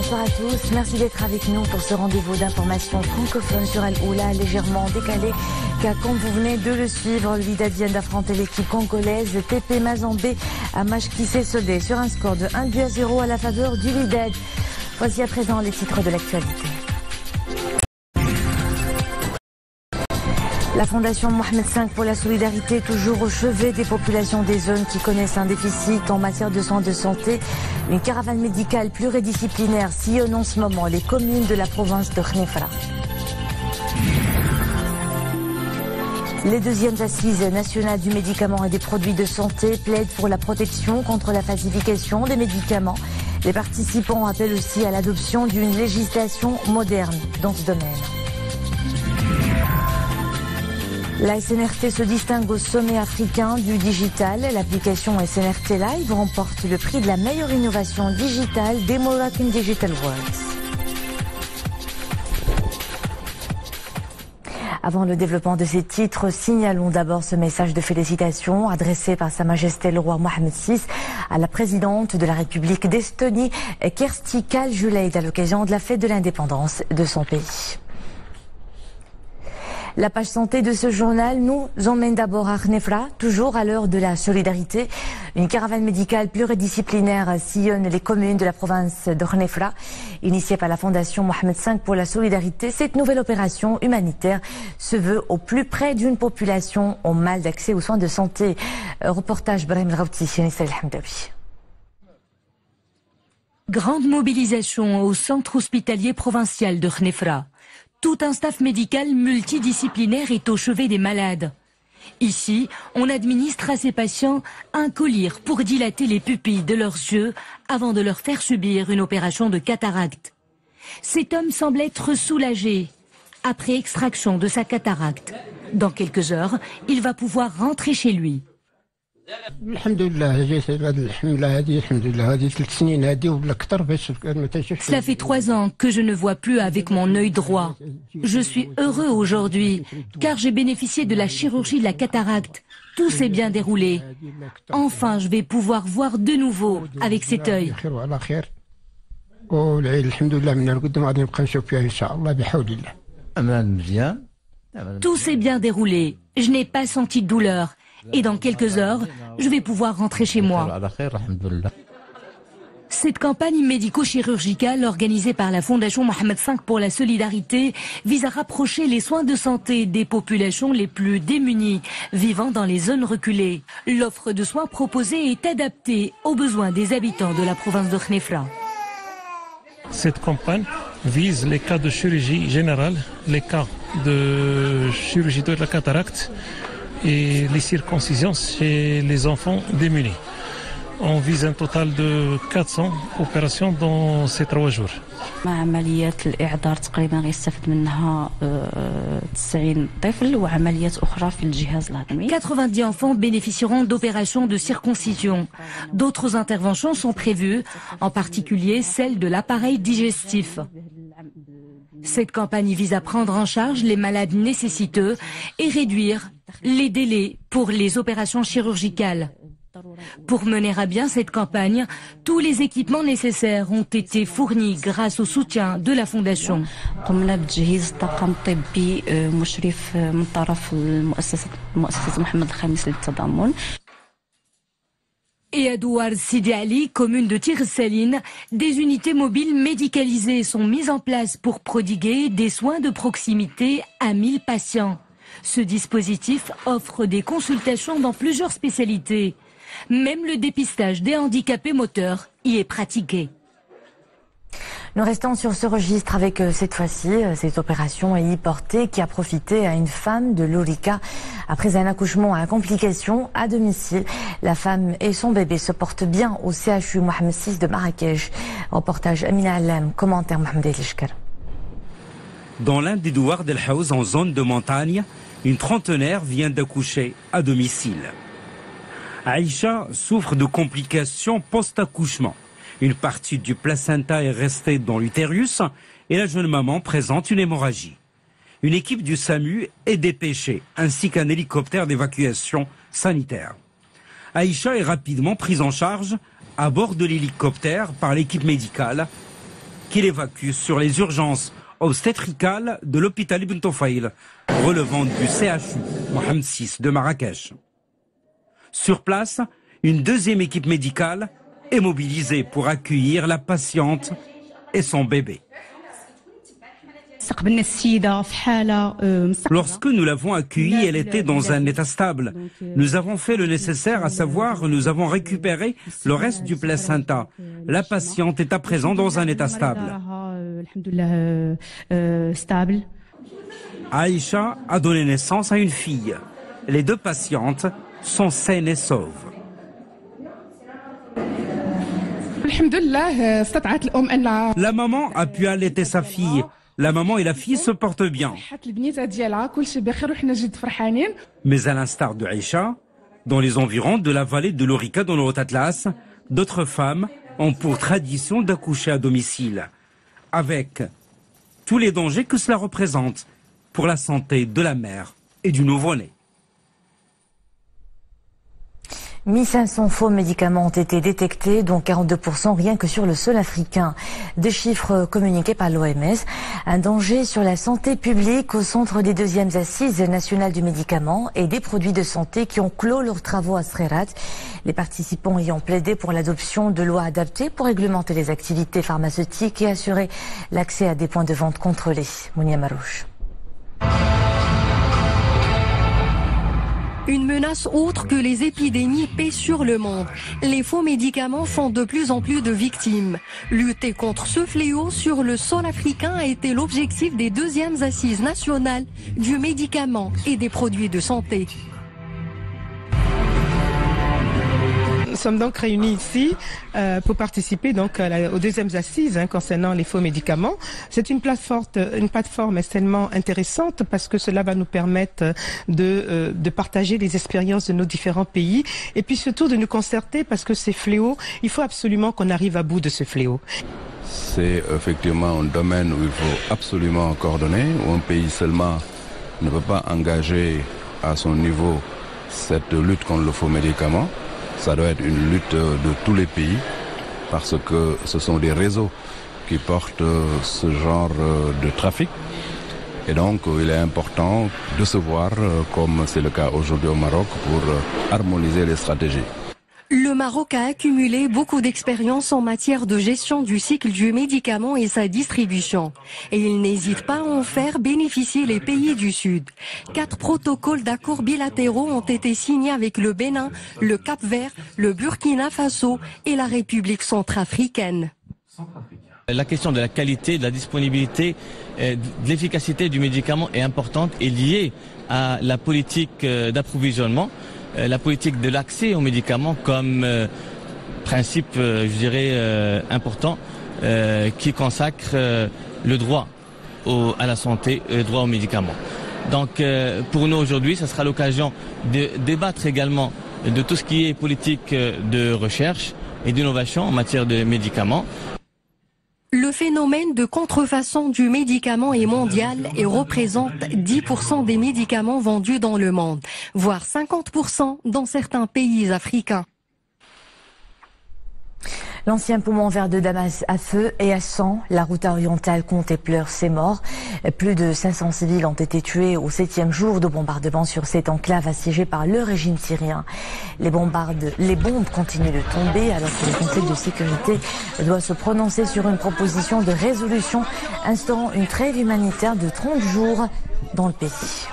Bonsoir à tous, merci d'être avec nous pour ce rendez-vous d'information francophone sur Al-Oula, légèrement décalé, car comme vous venez de le suivre, le Wydad vient d'affronter l'équipe congolaise TP Mazambé, un match qui s'est soldé sur un score de 1-0 à la faveur du Wydad. Voici à présent les titres de l'actualité. La Fondation Mohamed V pour la solidarité est toujours au chevet des populations des zones qui connaissent un déficit en matière de soins de santé. Une caravane médicale pluridisciplinaire sillonne en ce moment les communes de la province de Khénifra. Les deuxièmes assises nationales du médicament et des produits de santé plaident pour la protection contre la falsification des médicaments. Les participants appellent aussi à l'adoption d'une législation moderne dans ce domaine. La SNRT se distingue au sommet africain du digital. L'application SNRT Live remporte le prix de la meilleure innovation digitale des Moroccan Digital Worlds. Avant le développement de ces titres, signalons d'abord ce message de félicitations adressé par Sa Majesté le roi Mohammed VI à la présidente de la République d'Estonie, Kersti Kaljulaid, à l'occasion de la fête de l'indépendance de son pays. La page santé de ce journal nous emmène d'abord à Khénifra, toujours à l'heure de la solidarité. Une caravane médicale pluridisciplinaire sillonne les communes de la province de Khénifra. Initiée par la Fondation Mohamed V pour la solidarité, cette nouvelle opération humanitaire se veut au plus près d'une population en mal d'accès aux soins de santé. Reportage Brahim Rauti Sianissal Hamdabi. Grande mobilisation au centre hospitalier provincial de Khénifra. Tout un staff médical multidisciplinaire est au chevet des malades. Ici, on administre à ces patients un collier pour dilater les pupilles de leurs yeux avant de leur faire subir une opération de cataracte. Cet homme semble être soulagé après extraction de sa cataracte. Dans quelques heures, il va pouvoir rentrer chez lui. Cela fait 3 ans que je ne vois plus avec mon œil droit. Je suis heureux aujourd'hui, car j'ai bénéficié de la chirurgie de la cataracte. Tout s'est bien déroulé. Enfin, je vais pouvoir voir de nouveau avec cet œil. Tout s'est bien déroulé. Je n'ai pas senti de douleur. Et dans quelques heures, je vais pouvoir rentrer chez moi. Cette campagne médico-chirurgicale organisée par la Fondation Mohamed V pour la solidarité vise à rapprocher les soins de santé des populations les plus démunies, vivant dans les zones reculées. L'offre de soins proposée est adaptée aux besoins des habitants de la province de Khénifra. Cette campagne vise les cas de chirurgie générale, les cas de chirurgie de la cataracte, et les circoncisions chez les enfants démunis. On vise un total de 400 opérations dans ces 3 jours. « 90 enfants bénéficieront d'opérations de circoncision. D'autres interventions sont prévues, en particulier celle de l'appareil digestif. » Cette campagne vise à prendre en charge les malades nécessiteux et réduire les délais pour les opérations chirurgicales. Pour mener à bien cette campagne, tous les équipements nécessaires ont été fournis grâce au soutien de la Fondation. Et à Douar Sidi Ali, commune de Tirsaline, des unités mobiles médicalisées sont mises en place pour prodiguer des soins de proximité à 1000 patients. Ce dispositif offre des consultations dans plusieurs spécialités. Même le dépistage des handicapés moteurs y est pratiqué. Nous restons sur ce registre avec cette fois-ci cette opération héliportée qui a profité à une femme de l'Orica après un accouchement à complications à domicile. La femme et son bébé se portent bien au CHU Mohamed VI de Marrakech. Reportage Amina Allam, commentaire Mohamed Elishkar. Dans l'un des douars d'El Haouz en zone de montagne, une trentenaire vient d'accoucher à domicile. Aïcha souffre de complications post-accouchement. Une partie du placenta est restée dans l'utérus et la jeune maman présente une hémorragie. Une équipe du SAMU est dépêchée, ainsi qu'un hélicoptère d'évacuation sanitaire. Aïcha est rapidement prise en charge à bord de l'hélicoptère par l'équipe médicale. qu'il évacue sur les urgences obstétricales de l'hôpital Ibn Tofail, relevant du CHU Mohamed VI de Marrakech. Sur place, une deuxième équipe médicale est mobilisée pour accueillir la patiente et son bébé. Lorsque nous l'avons accueillie, elle était dans un état stable. Nous avons fait le nécessaire, à savoir nous avons récupéré le reste du placenta. La patiente est à présent dans un état stable. Aïcha a donné naissance à une fille. Les deux patientes sont saines et sauves. La maman a pu allaiter sa fille. La maman et la fille se portent bien. Mais à l'instar de Aïcha, dans les environs de la vallée de l'Orica dans le Haut Atlas, d'autres femmes ont pour tradition d'accoucher à domicile, avec tous les dangers que cela représente pour la santé de la mère et du nouveau-né. 1500 faux médicaments ont été détectés, dont 42% rien que sur le sol africain. Des chiffres communiqués par l'OMS. Un danger sur la santé publique au centre des deuxièmes assises nationales du médicament et des produits de santé qui ont clos leurs travaux à Srerat. Les participants y ont plaidé pour l'adoption de lois adaptées pour réglementer les activités pharmaceutiques et assurer l'accès à des points de vente contrôlés. Mounia Marouche. Une menace autre que les épidémies pèsent sur le monde. Les faux médicaments font de plus en plus de victimes. Lutter contre ce fléau sur le sol africain a été l'objectif des deuxièmes assises nationales du médicament et des produits de santé. Nous sommes donc réunis ici pour participer donc aux deuxièmes assises concernant les faux médicaments. C'est une plateforme extrêmement intéressante parce que cela va nous permettre de partager les expériences de nos différents pays et puis surtout de nous concerter parce que ces fléaux, il faut absolument qu'on arrive à bout de ce fléau. C'est effectivement un domaine où il faut absolument coordonner, où un pays seulement ne peut pas engager à son niveau cette lutte contre le faux médicament. Ça doit être une lutte de tous les pays parce que ce sont des réseaux qui portent ce genre de trafic. Et donc il est important de se voir, comme c'est le cas aujourd'hui au Maroc, pour harmoniser les stratégies. Le Maroc a accumulé beaucoup d'expérience en matière de gestion du cycle du médicament et sa distribution. Et il n'hésite pas à en faire bénéficier les pays du Sud. 4 protocoles d'accords bilatéraux ont été signés avec le Bénin, le Cap-Vert, le Burkina Faso et la République centrafricaine. La question de la qualité, de la disponibilité, de l'efficacité du médicament est importante et liée à la politique d'approvisionnement. La politique de l'accès aux médicaments comme principe, je dirais, important qui consacre le droit à la santé, le droit aux médicaments. Donc pour nous aujourd'hui, ça sera l'occasion de débattre également de tout ce qui est politique de recherche et d'innovation en matière de médicaments. Le phénomène de contrefaçon du médicament est mondial et représente 10% des médicaments vendus dans le monde, voire 50% dans certains pays africains. L'ancien poumon vert de Damas à feu et à sang, la route orientale compte et pleure ses morts. Plus de 500 civils ont été tués au 7e jour de bombardement sur cette enclave assiégée par le régime syrien. Les bombes continuent de tomber alors que le Conseil de sécurité doit se prononcer sur une proposition de résolution instaurant une trêve humanitaire de 30 jours dans le pays.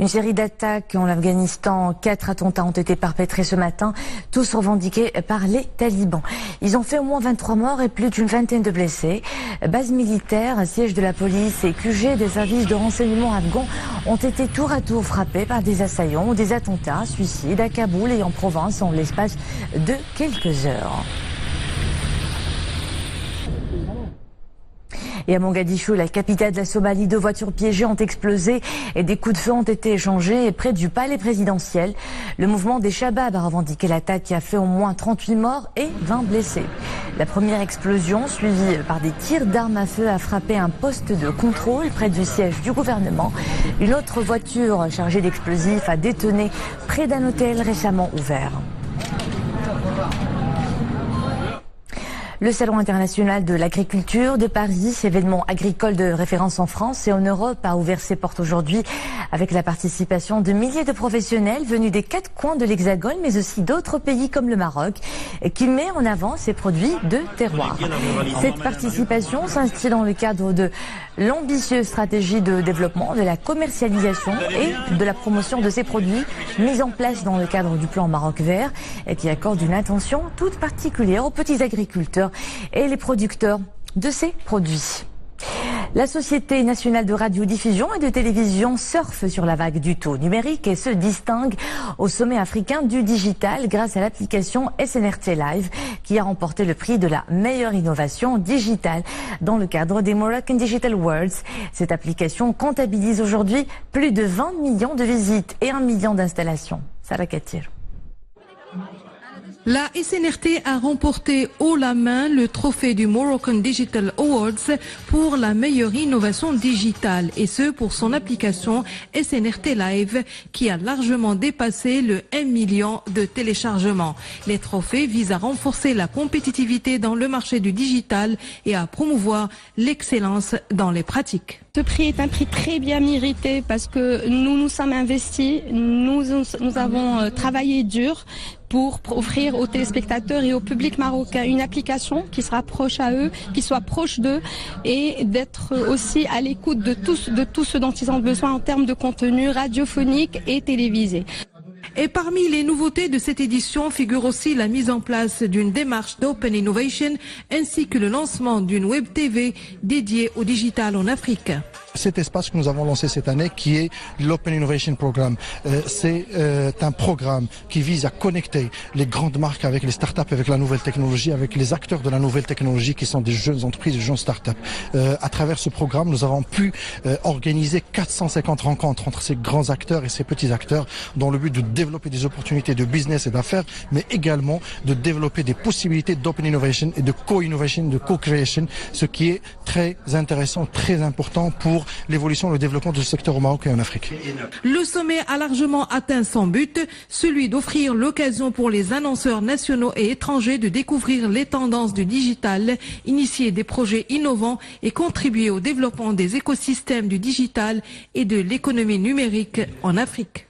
Une série d'attaques en Afghanistan, 4 attentats ont été perpétrés ce matin, tous revendiqués par les talibans. Ils ont fait au moins 23 morts et plus d'une vingtaine de blessés. Bases militaires, sièges de la police et QG des services de renseignement afghans ont été tour à tour frappés par des assaillants ou des attentats, suicides à Kaboul et en province en l'espace de quelques heures. Et à Mogadiscio, la capitale de la Somalie, 2 voitures piégées ont explosé et des coups de feu ont été échangés près du palais présidentiel. Le mouvement des Shabab a revendiqué l'attaque qui a fait au moins 38 morts et 20 blessés. La première explosion, suivie par des tirs d'armes à feu, a frappé un poste de contrôle près du siège du gouvernement. Une autre voiture chargée d'explosifs a détonné près d'un hôtel récemment ouvert. Le Salon international de l'agriculture de Paris, événement agricole de référence en France et en Europe, a ouvert ses portes aujourd'hui avec la participation de milliers de professionnels venus des quatre coins de l'Hexagone, mais aussi d'autres pays comme le Maroc, qui met en avant ses produits de terroir. Cette participation s'inscrit dans le cadre de l'ambitieuse stratégie de développement, de la commercialisation et de la promotion de ces produits mise en place dans le cadre du plan Maroc Vert, et qui accorde une attention toute particulière aux petits agriculteurs et les producteurs de ces produits. La Société Nationale de Radiodiffusion et de Télévision surfe sur la vague du taux numérique et se distingue au sommet africain du digital grâce à l'application SNRT Live qui a remporté le prix de la meilleure innovation digitale dans le cadre des Moroccan Digital Worlds. Cette application comptabilise aujourd'hui plus de 20 millions de visites et 1 million d'installations. Sarah Katir. La SNRT a remporté haut la main le trophée du Moroccan Digital Awards pour la meilleure innovation digitale, et ce pour son application SNRT Live qui a largement dépassé le 1 million de téléchargements. Les trophées visent à renforcer la compétitivité dans le marché du digital et à promouvoir l'excellence dans les pratiques. Ce prix est un prix très bien mérité parce que nous nous sommes investis, nous avons travaillé dur pour offrir aux téléspectateurs et au public marocain une application qui se rapproche à eux, qui soit proche d'eux et d'être aussi à l'écoute de tout ce dont ils ont besoin en termes de contenu radiophonique et télévisé. Et parmi les nouveautés de cette édition figure aussi la mise en place d'une démarche d'Open Innovation ainsi que le lancement d'une Web TV dédiée au digital en Afrique. Cet espace que nous avons lancé cette année qui est l'Open Innovation Programme, c'est un programme qui vise à connecter les grandes marques avec les startups, avec la nouvelle technologie, avec les acteurs de la nouvelle technologie qui sont des jeunes entreprises, des jeunes startups. À travers ce programme, nous avons pu organiser 450 rencontres entre ces grands acteurs et ces petits acteurs dans le but de développer des opportunités de business et d'affaires, mais également de développer des possibilités d'open innovation et de co-innovation, de co-creation, ce qui est très intéressant, très important pour l'évolution et le développement du secteur au Maroc et en Afrique. Le sommet a largement atteint son but, celui d'offrir l'occasion pour les annonceurs nationaux et étrangers de découvrir les tendances du digital, initier des projets innovants et contribuer au développement des écosystèmes du digital et de l'économie numérique en Afrique.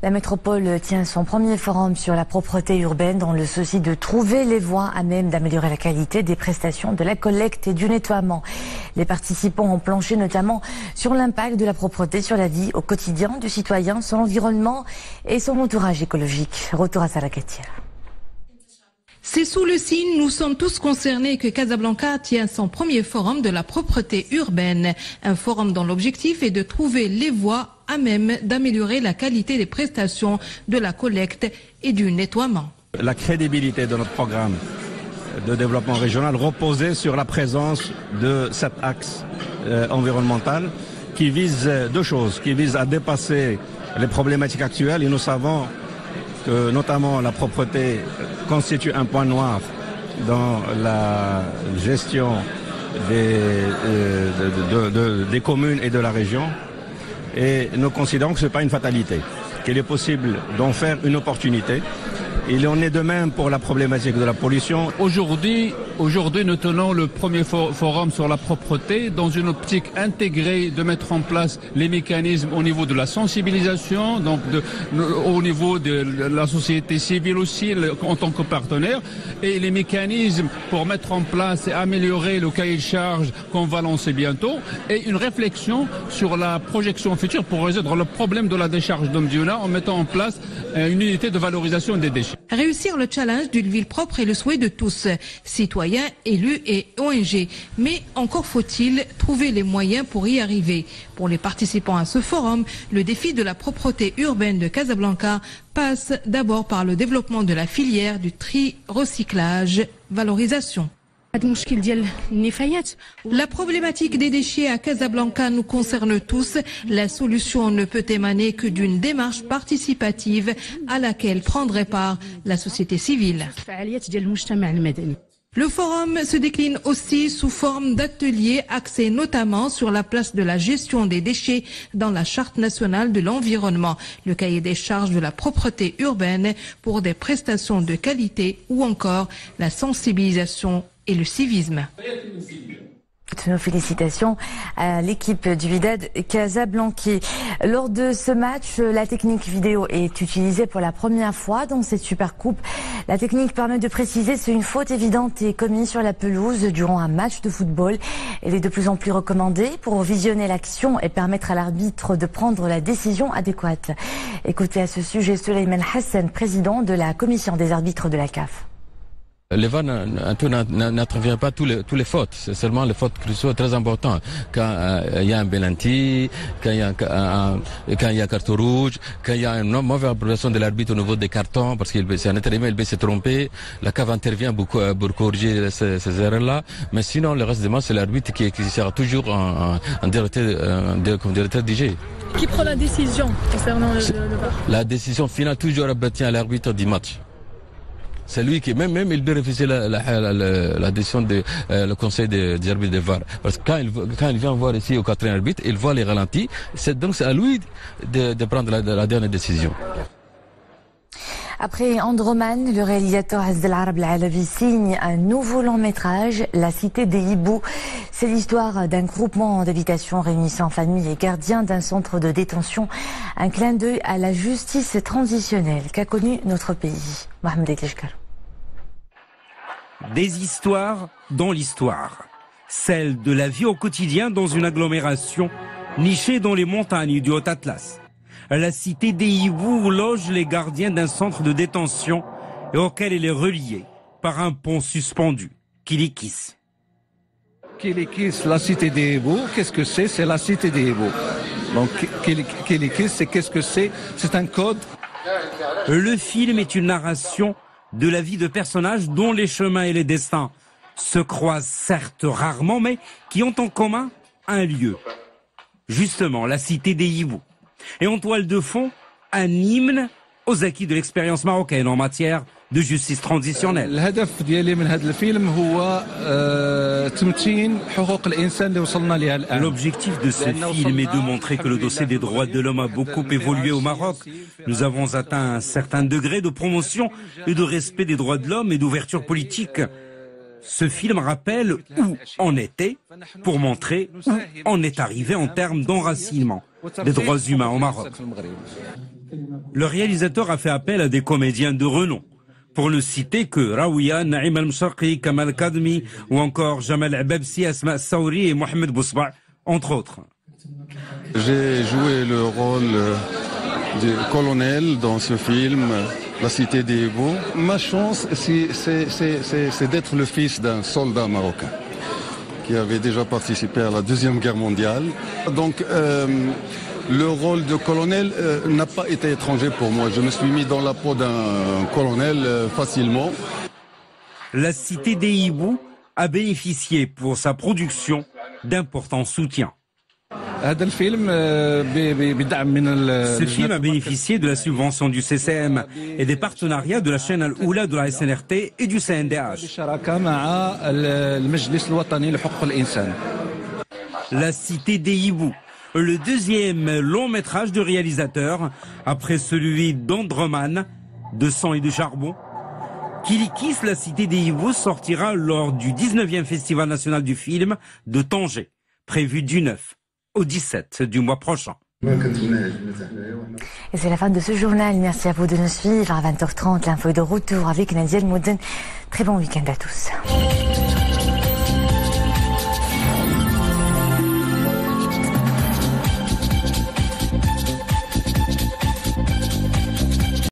La métropole tient son premier forum sur la propreté urbaine dans le souci de trouver les voies à même d'améliorer la qualité des prestations de la collecte et du nettoiement. Les participants ont planché notamment sur l'impact de la propreté sur la vie au quotidien du citoyen, son environnement et son entourage écologique. Retour à Sarah Katia. C'est sous le signe « Nous sommes tous concernés » que Casablanca tient son premier forum de la propreté urbaine. Un forum dont l'objectif est de trouver les voies à même d'améliorer la qualité des prestations de la collecte et du nettoiement. La crédibilité de notre programme de développement régional reposait sur la présence de cet axe environnemental qui vise deux choses, qui vise à dépasser les problématiques actuelles. Et nous savons que notamment la propreté constitue un point noir dans la gestion des communes et de la région. Et nous considérons que ce n'est pas une fatalité, qu'il est possible d'en faire une opportunité. Il en est de même pour la problématique de la pollution. Aujourd'hui, nous tenons le premier forum sur la propreté dans une optique intégrée de mettre en place les mécanismes au niveau de la sensibilisation, donc au niveau de la société civile aussi en tant que partenaire, et les mécanismes pour mettre en place et améliorer le cahier de charge qu'on va lancer bientôt, et une réflexion sur la projection future pour résoudre le problème de la décharge d'Omdiouna en mettant en place une unité de valorisation des déchets. Réussir le challenge d'une ville propre est le souhait de tous, citoyens, élus et ONG. Mais encore faut-il trouver les moyens pour y arriver. Pour les participants à ce forum, le défi de la propreté urbaine de Casablanca passe d'abord par le développement de la filière du tri, recyclage, valorisation. La problématique des déchets à Casablanca nous concerne tous. La solution ne peut émaner que d'une démarche participative à laquelle prendrait part la société civile. Le forum se décline aussi sous forme d'ateliers axés notamment sur la place de la gestion des déchets dans la Charte nationale de l'environnement, le cahier des charges de la propreté urbaine pour des prestations de qualité ou encore la sensibilisation et le civisme. Nos félicitations à l'équipe du Wydad Casablanca. Lors de ce match, la technique vidéo est utilisée pour la première fois dans cette Supercoupe. La technique permet de préciser si une faute évidente est commise sur la pelouse durant un match de football. Elle est de plus en plus recommandée pour visionner l'action et permettre à l'arbitre de prendre la décision adéquate. Écoutez à ce sujet Souleymane Hassan, président de la commission des arbitres de la CAF. Les VAR n'intervient pas tous les fautes, c'est seulement les fautes qui sont très importantes. Quand il y a un penalty, quand il y a un carton rouge, quand il y a une mauvaise approbation de l'arbitre au niveau des cartons, parce qu'il c'est un intermédiaire, il peut se tromper, la CAF intervient beaucoup pour corriger ces erreurs-là. Mais sinon, le reste des matchs, c'est l'arbitre qui sera toujours en directeur du jeu. Qui prend la décision concernant le VAR? La décision finale toujours appartient à l'arbitre du match. C'est lui qui, même il doit refuser la décision du conseil des arbitres de VAR. Parce que quand il vient voir ici au quatrième arbitre, il voit les ralentis. Donc c'est à lui de prendre la dernière décision. Après Androman, le réalisateur Aziz Al-Arab Al-Alawi signe un nouveau long métrage, La Cité des hiboux. C'est l'histoire d'un groupement d'habitations réunissant familles et gardiens d'un centre de détention. Un clin d'œil à la justice transitionnelle qu'a connue notre pays. Mohamed Elishkar. Des histoires dans l'histoire. Celle de la vie au quotidien dans une agglomération nichée dans les montagnes du Haut Atlas. La cité des hiboux loge les gardiens d'un centre de détention et auquel il est relié par un pont suspendu, Kilikis. Kilikis, la cité des hiboux, qu'est-ce que c'est? C'est la cité des hiboux. Donc Kilikis, c'est qu'est-ce que c'est? C'est un code. Le film est une narration de la vie de personnages dont les chemins et les destins se croisent certes rarement, mais qui ont en commun un lieu. Justement, la cité des hiboux. Et en toile de fond, un hymne aux acquis de l'expérience marocaine en matière de justice transitionnelle. L'objectif de ce film est de montrer que le dossier des droits de l'homme a beaucoup évolué au Maroc. Nous avons atteint un certain degré de promotion et de respect des droits de l'homme et d'ouverture politique. Ce film rappelle où on était pour montrer où on est arrivé en termes d'enracinement des droits humains au Maroc. Le réalisateur a fait appel à des comédiens de renom, pour ne citer que Raouia, Naïm Al-Msharqi, Kamal Kadmi ou encore Jamal Ababsi, Asma Saouri et Mohamed Bousba, entre autres. J'ai joué le rôle du colonel dans ce film, La Cité des hiboux. Ma chance, c'est d'être le fils d'un soldat marocain qui avait déjà participé à la Deuxième Guerre mondiale. Donc le rôle de colonel n'a pas été étranger pour moi. Je me suis mis dans la peau d'un colonel facilement. La Cité des hiboux a bénéficié pour sa production d'importants soutiens. Ce film a bénéficié de la subvention du CCM et des partenariats de la chaîne Al-Oula, de la SNRT et du CNDH. La Cité des hiboux, le deuxième long métrage de réalisateur, après celui d'Androman, de sang et de charbon. Kilikis, la Cité des hiboux, sortira lors du 19e Festival national du film de Tanger, prévu du 9 au 17 du mois prochain. Et c'est la fin de ce journal. Merci à vous de nous suivre. À 20h30, l'info de retour avec Nadia El Mouden. Très bon week-end à tous.